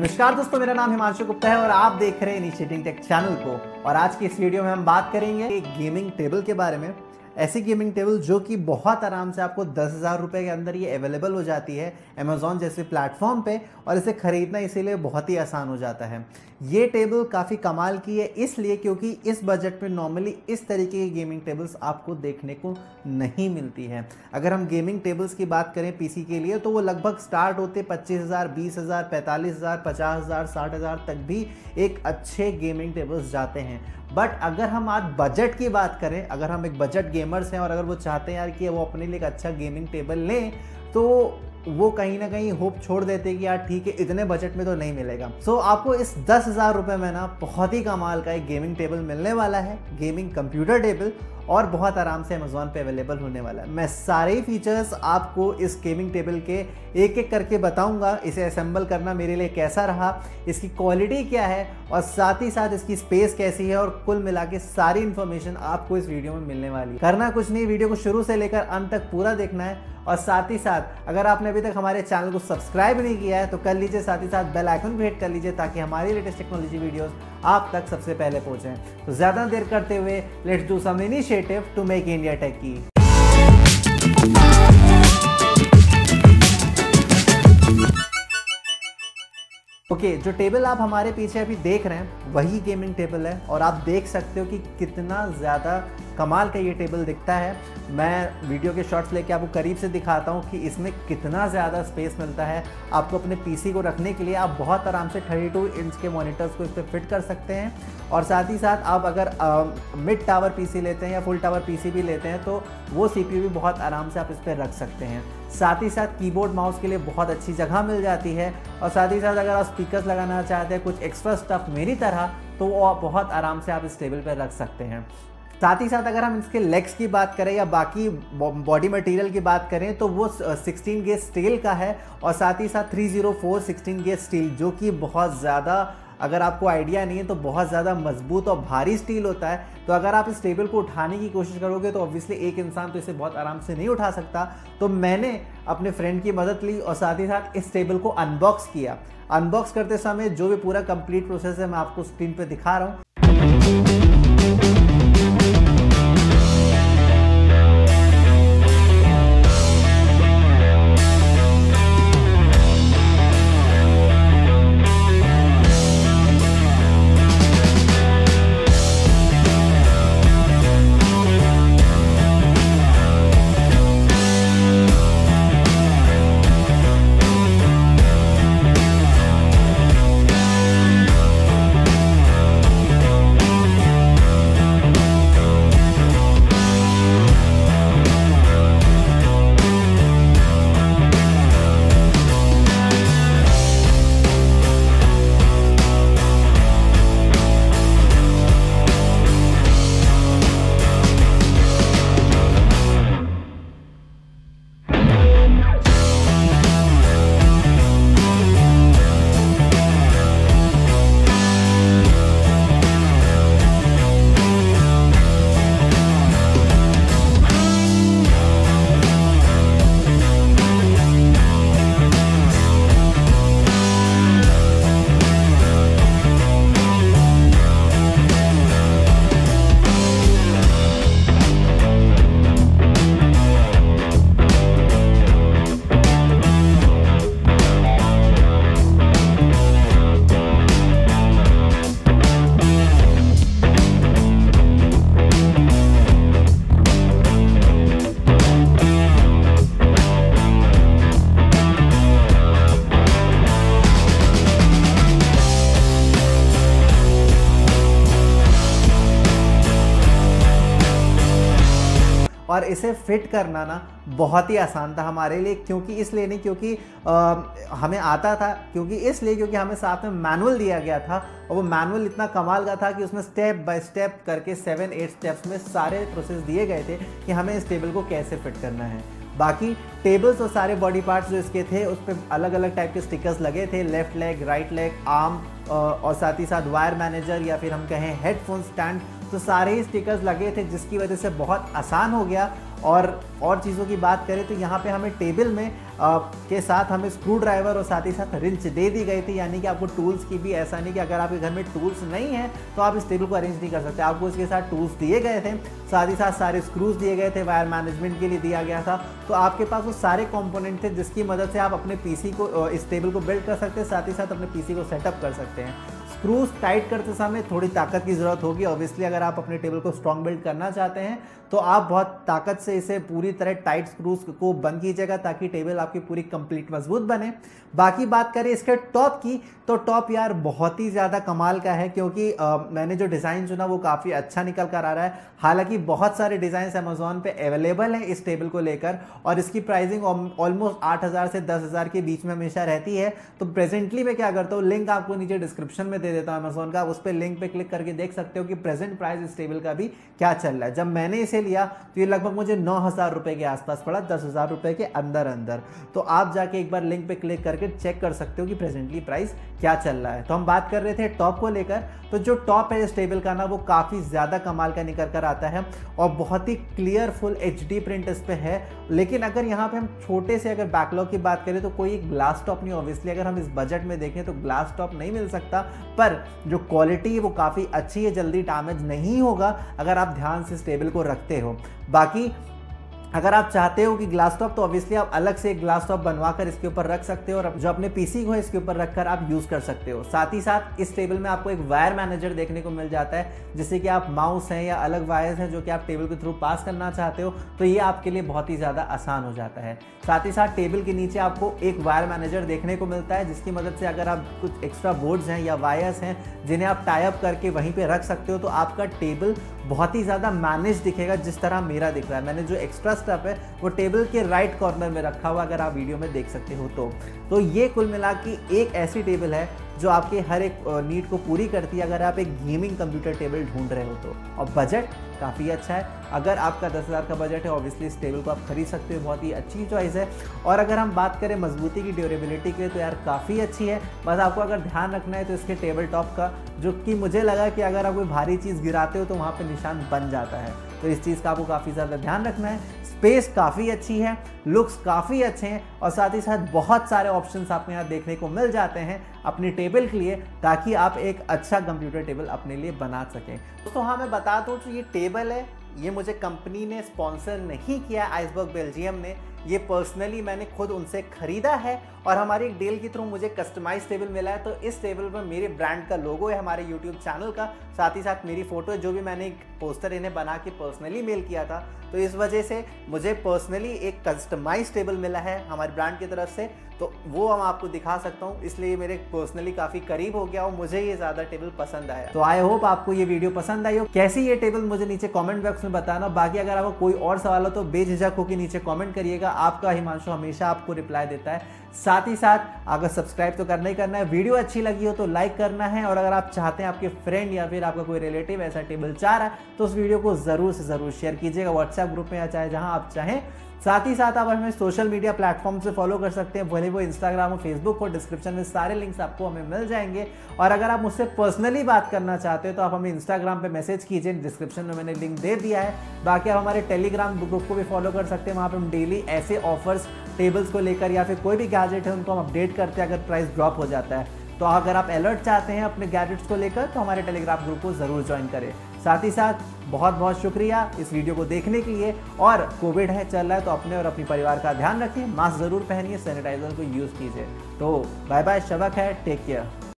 नमस्कार दोस्तों, मेरा नाम हिमांशु गुप्ता है और आप देख रहे हैं इनिशिएटिंग टेक चैनल को। और आज की इस वीडियो में हम बात करेंगे एक गेमिंग टेबल के बारे में, ऐसी गेमिंग टेबल जो कि बहुत आराम से आपको 10,000 रुपये के अंदर ये अवेलेबल हो जाती है अमेज़ॉन जैसे प्लेटफॉर्म पे, और इसे ख़रीदना इसीलिए बहुत ही आसान हो जाता है। ये टेबल काफ़ी कमाल की है इसलिए क्योंकि इस बजट में नॉर्मली इस तरीके की गेमिंग टेबल्स आपको देखने को नहीं मिलती है। अगर हम गेमिंग टेबल्स की बात करें पीसी के लिए तो वो लगभग स्टार्ट होते 25,000, 20,000, 45,000, 50,000, 60,000 तक भी एक अच्छे गेमिंग टेबल्स जाते हैं। बट अगर हम आज बजट की बात करें, अगर हम एक बजट गेमर्स हैं और अगर वो चाहते हैं यार कि वो अपने लिए एक अच्छा गेमिंग टेबल लें, तो वो कहीं ना कहीं होप छोड़ देते हैं कि यार ठीक है इतने बजट में तो नहीं मिलेगा। सो आपको इस 10,000 रुपये में ना बहुत ही कमाल का एक गेमिंग टेबल मिलने वाला है, गेमिंग कंप्यूटर टेबल, और बहुत आराम से अमेज़ॉन पे अवेलेबल होने वाला है। मैं सारे ही फीचर्स आपको इस गेमिंग टेबल के एक एक करके बताऊंगा। इसे असेंबल करना मेरे लिए कैसा रहा, इसकी क्वालिटी क्या है और साथ ही साथ इसकी स्पेस कैसी है, और कुल मिला के सारी इन्फॉर्मेशन आपको इस वीडियो में मिलने वाली है। करना कुछ नहीं, वीडियो को शुरू से लेकर अंत तक पूरा देखना है। और साथ ही साथ अगर आपने अभी तक हमारे चैनल को सब्सक्राइब नहीं किया है तो कर लीजिए, साथ ही साथ बेल आइकन भी हिट कर लीजिए ताकि हमारी लेटेस्ट टेक्नोलॉजी वीडियोस आप तक सबसे पहले पहुंचें। तो ज़्यादा देर करते हुए let's do some initiative to make India techy. Okay, जो टेबल आप हमारे पीछे अभी देख रहे हैं वही गेमिंग टेबल है, और आप देख सकते हो कि कितना ज़्यादा कमाल का ये टेबल दिखता है। मैं वीडियो के शॉर्ट्स लेके आपको करीब से दिखाता हूँ कि इसमें कितना ज़्यादा स्पेस मिलता है आपको अपने पीसी को रखने के लिए। आप बहुत आराम से 32 इंच के मॉनिटर्स को इस पर फिट कर सकते हैं, और साथ ही साथ आप अगर मिड टावर पीसी लेते हैं या फुल टावर पीसी भी लेते हैं तो वो सीपीयू भी बहुत आराम से आप इस पर रख सकते हैं। साथ ही साथ कीबोर्ड माउस के लिए बहुत अच्छी जगह मिल जाती है, और साथ ही साथ अगर आप स्पीकर्स लगाना चाहते हैं कुछ एक्स्ट्रा स्टफ मेरी तरह तो वो बहुत आराम से आप इस टेबल पर रख सकते हैं। साथ ही साथ अगर हम इसके लेग्स की बात करें या बाकी बॉडी मटेरियल की बात करें तो वो 16 गेज स्टील का है, और साथ ही साथ 304 16 गेज स्टील जो कि बहुत ज़्यादा, अगर आपको आइडिया नहीं है तो बहुत ज़्यादा मजबूत और भारी स्टील होता है। तो अगर आप इस टेबल को उठाने की कोशिश करोगे तो ऑब्वियसली एक इंसान तो इसे बहुत आराम से नहीं उठा सकता। तो मैंने अपने फ्रेंड की मदद ली और साथ ही साथ इस टेबल को अनबॉक्स किया। अनबॉक्स करते समय जो भी पूरा कंप्लीट प्रोसेस है मैं आपको स्क्रीन पर दिखा रहा हूँ। और इसे फिट करना ना बहुत ही आसान था हमारे लिए, क्योंकि इसलिए नहीं क्योंकि हमें आता था, क्योंकि इसलिए क्योंकि हमें साथ में मैनुअल दिया गया था, और वो मैनुअल इतना कमाल का था कि उसमें स्टेप बाय स्टेप करके 7-8 स्टेप्स में सारे प्रोसेस दिए गए थे कि हमें इस टेबल को कैसे फिट करना है। बाकी टेबल्स और सारे बॉडी पार्ट्स जो इसके थे उस पर अलग अलग टाइप के स्टिकर्स लगे थे, left leg, right leg, arm और साथ ही साथ वायर मैनेजर या फिर हम कहें हेडफोन स्टैंड, तो सारे ही स्टिकर्स लगे थे जिसकी वजह से बहुत आसान हो गया। और चीज़ों की बात करें तो यहाँ पे हमें टेबल में के साथ हमें स्क्रू ड्राइवर और साथ ही साथ रिंच दे दी गई थी, यानी कि आपको टूल्स की भी, ऐसा नहीं कि अगर आपके घर में टूल्स नहीं है तो आप इस टेबल को अरेंज नहीं कर सकते, आपको इसके साथ टूल्स दिए गए थे, साथ ही साथ सारे स्क्रूज दिए गए थे, वायर मैनेजमेंट के लिए दिया गया था। तो आपके पास वो सारे कॉम्पोनेंट थे जिसकी मदद से आप अपने पीसी को, इस टेबल को बिल्ड कर सकते हैं, साथ ही साथ अपने पीसी को सेटअप कर सकते हैं। स्क्रूज टाइट करते समय थोड़ी ताकत की ज़रूरत होगी, ऑब्वियसली अगर आप अपने टेबल को स्ट्रॉन्ग बिल्ड करना चाहते हैं तो आप बहुत ताकत से इसे पूरी तरह टाइट स्क्रूज को बंद कीजिएगा ताकि टेबल आपकी पूरी कंप्लीट मजबूत बने। बाकी बात करें इसके टॉप की, तो टॉप यार बहुत ही ज़्यादा कमाल का है, क्योंकि मैंने जो डिज़ाइन चुना वो काफ़ी अच्छा निकल कर आ रहा है। हालाँकि बहुत सारे डिज़ाइन अमेजोन पर अवेलेबल हैं इस टेबल को लेकर और इसकी प्राइसिंग ऑलमोस्ट 8,000 से 10,000 के बीच में हमेशा रहती है। तो प्रेजेंटली मैं क्या करता हूँ, लिंक आपको नीचे डिस्क्रिप्शन में देता हूं अमेजोन का, उस पे लिंक पे क्लिक करके देख सकते हो कि प्रेजेंट प्राइस इस टेबल का भी क्या चल रहा है। जब मैंने इसे लिया तो ये लगभग मुझे 9,000 रुपए के आसपास पड़ा, 10,000 रुपए के अंदर अंदर। तो आप जाके एक बार लिंक पे क्लिक करके चेक कर सकते हो कि प्रेजेंटली प्राइस क्या चल रहा है। तो हम बात कर रहे थे टॉप को लेकर, तो जो टॉप है इस टेबल का ना वो काफ़ी ज़्यादा कमाल का निकल कर आता है और बहुत ही क्लियर फुल HD प्रिंट इस पर है। लेकिन अगर यहाँ पे हम छोटे से अगर बैकलॉग की बात करें तो कोई एक ग्लास टॉप नहीं, ऑब्वियसली अगर हम इस बजट में देखें तो ग्लास टॉप नहीं मिल सकता, पर जो क्वालिटी है वो काफ़ी अच्छी है, जल्दी डैमेज नहीं होगा अगर आप ध्यान से इस टेबल को रखते हो। बाकी अगर आप चाहते हो कि ग्लास टॉप, तो ऑब्वियसली आप अलग से एक ग्लास टॉप बनवा कर इसके ऊपर रख सकते हो और जो अपने पीसी को है इसके ऊपर रखकर आप यूज़ कर सकते हो। साथ ही साथ इस टेबल में आपको एक वायर मैनेजर देखने को मिल जाता है, जिससे कि आप माउस हैं या अलग वायर्स हैं जो कि आप टेबल के थ्रू पास करना चाहते हो तो ये आपके लिए बहुत ही ज़्यादा आसान हो जाता है। साथ ही साथ टेबल के नीचे आपको एक वायर मैनेजर देखने को मिलता है जिसकी मदद से अगर आप कुछ एक्स्ट्रा बोर्ड्स हैं या वायर्स हैं जिन्हें आप टाइप करके वहीं पर रख सकते हो तो आपका टेबल बहुत ही ज़्यादा मैनेज दिखेगा, जिस तरह मेरा दिख रहा है। मैंने जो एक्स्ट्रा स्टफ है वो टेबल के राइट कॉर्नर में रखा हुआ, अगर आप वीडियो में देख सकते हो तो ये कुल मिला कि एक ऐसी टेबल है जो आपके हर एक नीड को पूरी करती है अगर आप एक गेमिंग कंप्यूटर टेबल ढूंढ रहे हो तो। और बजट काफ़ी अच्छा है, अगर आपका 10,000 का बजट है ऑब्वियसली इस टेबल को आप खरीद सकते हो, बहुत ही अच्छी चॉइस है। और अगर हम बात करें मजबूती की, ड्यूरेबिलिटी की, तो यार काफ़ी अच्छी है। बस आपको अगर ध्यान रखना है तो इसके टेबल टॉप का, जो कि मुझे लगा कि अगर आप कोई भारी चीज़ गिराते हो तो वहाँ पर निशान बन जाता है, तो इस चीज़ का आपको काफ़ी ज़्यादा ध्यान रखना है। स्पेस काफ़ी अच्छी है, लुक्स काफ़ी अच्छे हैं और साथ ही साथ बहुत सारे ऑप्शंस आपको यहाँ देखने को मिल जाते हैं अपनी टेबल के लिए, ताकि आप एक अच्छा कंप्यूटर टेबल अपने लिए बना सकें। दोस्तों हाँ, मैं बता दूँ जो ये टेबल है ये मुझे कंपनी ने स्पॉन्सर नहीं किया, आइसबर्ग बेल्जियम ने, ये पर्सनली मैंने खुद उनसे ख़रीदा है और हमारी एक डील के थ्रू मुझे कस्टमाइज टेबल मिला है। तो इस टेबल पर मेरे ब्रांड का लोगो है, हमारे यूट्यूब चैनल का, साथ ही साथ मेरी फ़ोटो है, जो भी मैंने एक पोस्टर इन्हें बना के पर्सनली मेल किया था। तो इस वजह से मुझे पर्सनली एक कस्टमाइज टेबल मिला है हमारे ब्रांड की तरफ से, तो वो हम आपको दिखा सकता हूँ, इसलिए मेरे पर्सनली काफ़ी करीब हो गया और मुझे ये ज़्यादा टेबल पसंद आया। तो आई होप आपको ये वीडियो पसंद आई हो। कैसी ये टेबल मुझे नीचे कॉमेंट बॉक्स में बताना। बाकी अगर आपको कोई और सवाल हो तो बेझिझक होकर नीचे कॉमेंट करिएगा, आपका हिमांशु हमेशा आपको रिप्लाई देता है। साथ ही साथ अगर सब्सक्राइब तो करना ही करना है, वीडियो अच्छी लगी हो तो लाइक करना है और अगर आप चाहते हैं आपके फ्रेंड या फिर आपका कोई रिलेटिव ऐसा टेबल चाह रहा है तो उस वीडियो को ज़रूर से ज़रूर शेयर कीजिएगा व्हाट्सएप ग्रुप में या चाहे जहां आप चाहें। साथ ही साथ आप हमें सोशल मीडिया प्लेटफॉर्म से फॉलो कर सकते हैं, भले वो इंस्टाग्राम और फेसबुक, और डिस्क्रिप्शन में सारे लिंक्स आपको हमें मिल जाएंगे। और अगर आप मुझसे पर्सनली बात करना चाहते हो तो आप हमें इंस्टाग्राम पे मैसेज कीजिए, डिस्क्रिप्शन में मैंने लिंक दे दिया है। बाकी आप हमारे टेलीग्राम ग्रुप को भी फॉलो कर सकते हैं, वहाँ पर हम डेली ऐसे ऑफर्स टेबल्स को लेकर या फिर कोई भी गैजेट है उनको हम अपडेट करते हैं अगर प्राइस ड्रॉप हो जाता है तो। अगर आप अलर्ट चाहते हैं अपने गैजेट्स को लेकर तो हमारे टेलीग्राम ग्रुप को ज़रूर ज्वाइन करें। साथ ही साथ बहुत बहुत शुक्रिया इस वीडियो को देखने के लिए। और कोविड है चल रहा है तो अपने और अपने परिवार का ध्यान रखिए, मास्क ज़रूर पहनिए, सैनिटाइज़र को यूज़ कीजिए। तो बाय बाय, शब्बा खैर, टेक केयर।